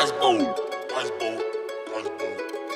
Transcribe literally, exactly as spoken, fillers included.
ASBØ, ASBØ, ASBØ.